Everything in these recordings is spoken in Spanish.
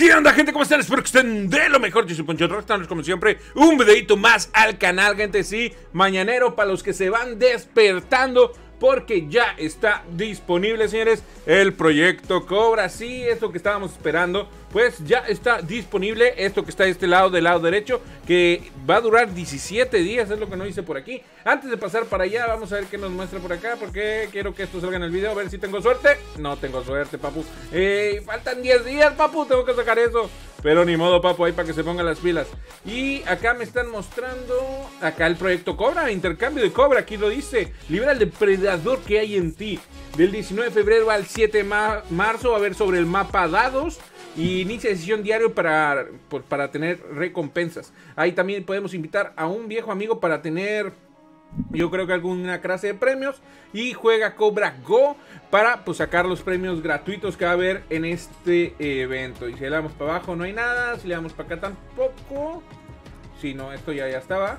¿Qué onda, gente? ¿Cómo están? Espero que estén de lo mejor. Yo soy Poncho Rockstars, como siempre, un videito más al canal, gente. Sí, mañanero para los que se van despertando, porque ya está disponible, señores, el Proyecto Cobra. Sí, esto que estábamos esperando, pues ya está disponible. Esto que está de este lado, del lado derecho, que va a durar 17 días, es lo que no hice por aquí. Antes de pasar para allá, vamos a ver qué nos muestra por acá, porque quiero que esto salga en el video. A ver si tengo suerte. No tengo suerte, papu. Faltan 10 días, papu, tengo que sacar eso. Pero ni modo, papu, ahí para que se pongan las pilas. Y acá me están mostrando, acá el Proyecto Cobra, intercambio de Cobra, aquí lo dice. Libera el depredador que hay en ti. Del 19 de febrero al 7 de marzo, a ver sobre el mapa dados. Y inicia sesión diario para tener recompensas. Ahí también podemos invitar a un viejo amigo para tener... yo creo que alguna clase de premios. Y juega Cobra Go para, pues, sacar los premios gratuitos que va a haber en este evento. Y si le damos para abajo no hay nada. Si le damos para acá tampoco. Si no, esto ya estaba.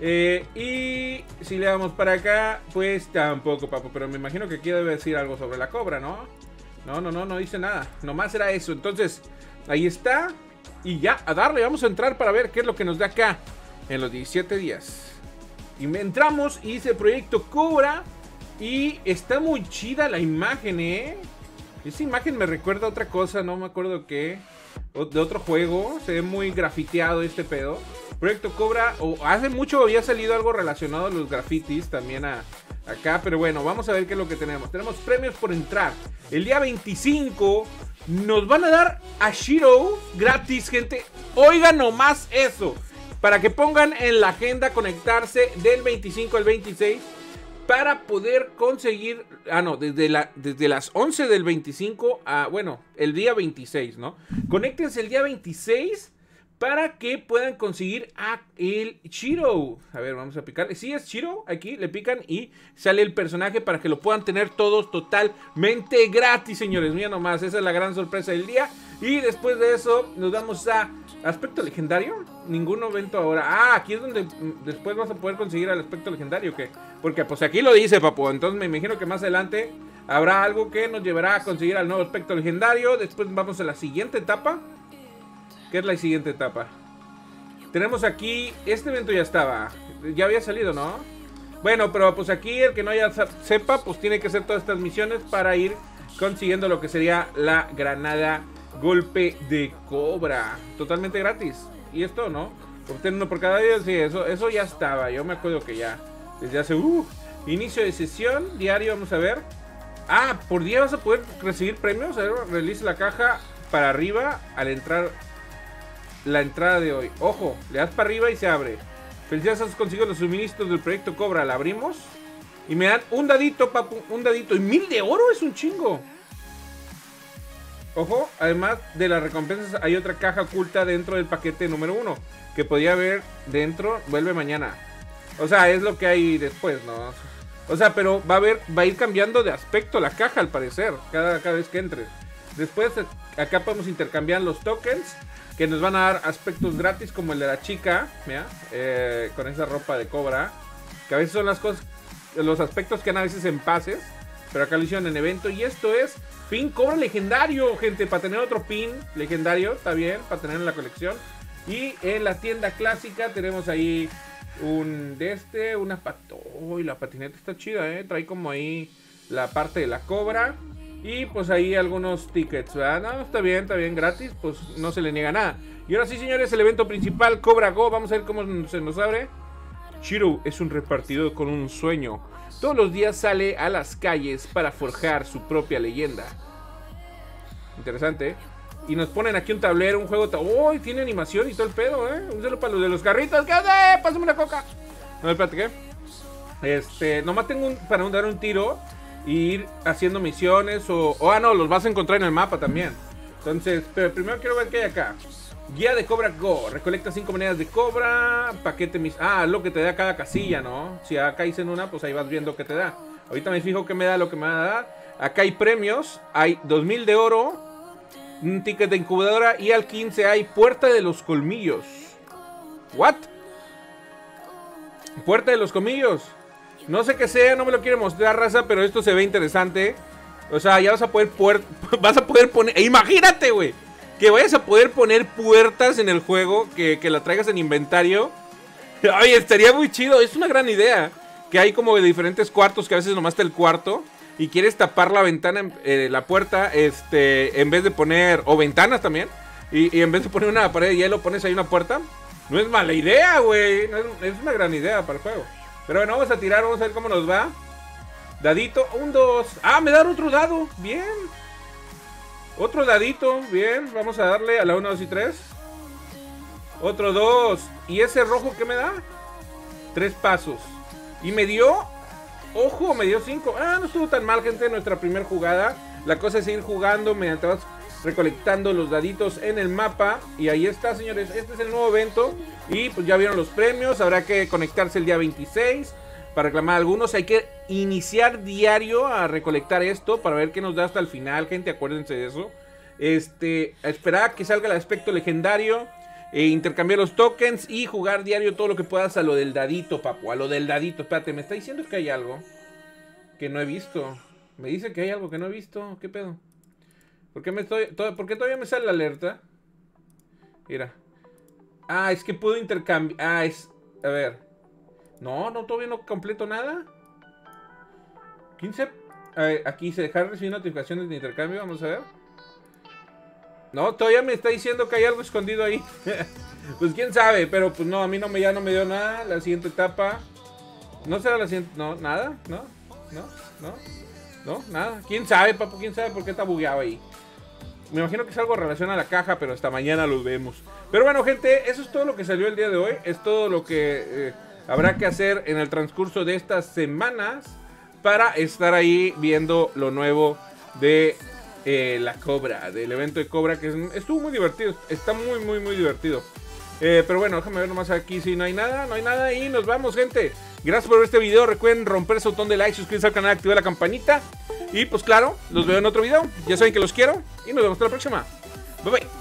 Y si le damos para acá, pues tampoco, papo. Pero me imagino que aquí debe decir algo sobre la cobra, ¿no? No dice nada. Nomás era eso. Entonces, ahí está. Y ya, a darle. Vamos a entrar para ver qué es lo que nos da acá en los 17 días. Y entramos y hice Proyecto Cobra. Y está muy chida la imagen, ¿eh? Esa imagen me recuerda a otra cosa, no me acuerdo qué. De otro juego. Se ve muy grafiteado este pedo. Proyecto Cobra. Hace mucho había salido algo relacionado a los grafitis también acá. Pero bueno, vamos a ver qué es lo que tenemos. Tenemos premios por entrar. El día 25 nos van a dar a Shirou gratis, gente. Oigan nomás eso. Para que pongan en la agenda conectarse del 25 al 26 para poder conseguir... ah, no, desde las 11 del 25 a... bueno, el día 26, ¿no? Conéctense el día 26 para que puedan conseguir a el Shirou. A ver, vamos a picarle. Sí, es Shirou. Aquí le pican y sale el personaje para que lo puedan tener todos totalmente gratis, señores. Mira nomás, esa es la gran sorpresa del día. Y después de eso nos vamos a... ¿aspecto legendario? Ningún evento ahora. Ah, aquí es donde después vas a poder conseguir al aspecto legendario, ¿qué? Porque pues aquí lo dice, papu. Entonces me imagino que más adelante habrá algo que nos llevará a conseguir al nuevo aspecto legendario. Después vamos a la siguiente etapa. ¿Qué es la siguiente etapa? Tenemos aquí... este evento ya estaba. Ya había salido, ¿no? Bueno, pero pues aquí el que no ya sepa, pues tiene que hacer todas estas misiones para ir consiguiendo lo que sería la granada golpe de cobra totalmente gratis. Y esto, ¿no? Obtener uno por cada día. Sí, eso ya estaba. Yo me acuerdo que ya desde hace... inicio de sesión diario. Vamos a ver. Ah, por día vas a poder recibir premios. A ver, release la caja para arriba al entrar la entrada de hoy. Ojo, le das para arriba y se abre. Felicidades, has conseguido los suministros del Proyecto Cobra. La abrimos y me dan un dadito, papu. Un dadito. Y 1000 de oro es un chingo. Ojo, además de las recompensas hay otra caja oculta dentro del paquete número 1 que podía haber dentro. Vuelve mañana. O sea, es lo que hay después, ¿no? O sea, pero va a ir cambiando de aspecto la caja al parecer cada vez que entres. Después acá podemos intercambiar los tokens que nos van a dar aspectos gratis, como el de la chica, mira, con esa ropa de cobra, que a veces son las cosas, los aspectos que a veces en pases, pero acá lo hicieron en evento. Y esto es pin cobra legendario, gente, para tener otro pin legendario, está bien, para tener en la colección. Y en la tienda clásica tenemos ahí un de este, una uy, la patineta está chida, trae como ahí la parte de la cobra. Y pues ahí algunos tickets, ¿verdad? No, está bien, gratis, pues no se le niega nada. Y ahora sí, señores, el evento principal, Cobra Go. Vamos a ver cómo se nos abre. Shirou es un repartidor con un sueño. Todos los días sale a las calles para forjar su propia leyenda. Interesante. Y nos ponen aquí un tablero, un juego. ¡Uy! Tiene animación y todo el pedo, ¿eh? Un saludo para los de los carritos. ¿Qué hace? ¡Pásame una coca! No, espérate, ¿qué? Nomás tengo para dar un tiro y ir haciendo misiones no, los vas a encontrar en el mapa también. Entonces, pero primero quiero ver qué hay acá. Guía de Cobra Go. Recolecta 5 monedas de cobra. Paquete mis... ah, lo que te da cada casilla, ¿no? Si acá dicen una, pues ahí vas viendo qué te da. Ahorita me fijo qué me da lo que me va a dar. Acá hay premios. Hay 2000 de oro. Un ticket de incubadora. Y al 15 hay Puerta de los Colmillos. ¿What? Puerta de los Colmillos. No sé qué sea, no me lo quiere mostrar, raza, pero esto se ve interesante. O sea, ya vas a poder... vas a poder poner... ¡imagínate, güey! Que vayas a poder poner puertas en el juego, que la traigas en inventario. Ay, estaría muy chido, es una gran idea. Que hay como de diferentes cuartos, que a veces nomás está el cuarto y quieres tapar la ventana, la puerta, en vez de poner, o ventanas también, y en vez de poner una pared de hielo, pones ahí una puerta. No es mala idea, güey, no es una gran idea para el juego. Pero bueno, vamos a tirar, vamos a ver cómo nos va. Dadito, un 2. Ah, me dan otro dado, bien. Otro dadito, bien, vamos a darle a la 1, 2 y 3. Otro 2. ¿Y ese rojo qué me da? 3 pasos. Y me dio, ojo, me dio 5. Ah, no estuvo tan mal, gente, nuestra primera jugada. La cosa es ir jugando, mediante vas recolectando los daditos en el mapa. Y ahí está, señores, este es el nuevo evento. Y pues ya vieron los premios, habrá que conectarse el día 26 para reclamar algunos. Hay que iniciar diario a recolectar esto para ver qué nos da hasta el final, gente, acuérdense de eso. A esperar a que salga el aspecto legendario, intercambiar los tokens y jugar diario todo lo que puedas a lo del dadito, papu, a lo del dadito. Espérate, me está diciendo que hay algo que no he visto. Me dice que hay algo que no he visto, ¿qué pedo? ¿Por qué todavía me sale la alerta? Mira. Ah, es que puedo intercambiar. Ah, es... A ver. No, todavía no completo nada. 15. A ver, aquí se dejaron recibir notificaciones de intercambio. Vamos a ver. No, todavía me está diciendo que hay algo escondido ahí. Pues quién sabe, pero pues no, a mí ya no me dio nada. La siguiente etapa. ¿No será la siguiente? No, nada. No, nada. ¿Quién sabe, papu? ¿Quién sabe por qué está bugueado ahí? Me imagino que es algo relacionado a la caja, pero hasta mañana lo vemos. Pero bueno, gente, eso es todo lo que salió el día de hoy. Es todo lo que habrá que hacer en el transcurso de estas semanas para estar ahí viendo lo nuevo de la Cobra, del evento de Cobra, que estuvo muy divertido. Está muy, muy, muy divertido. Pero bueno, déjame ver nomás aquí si no hay nada. No hay nada y nos vamos, gente. Gracias por ver este video. Recuerden romper ese botón de like, suscribirse al canal, activar la campanita. Y pues claro, los veo en otro video. Ya saben que los quiero y nos vemos hasta la próxima. Bye bye.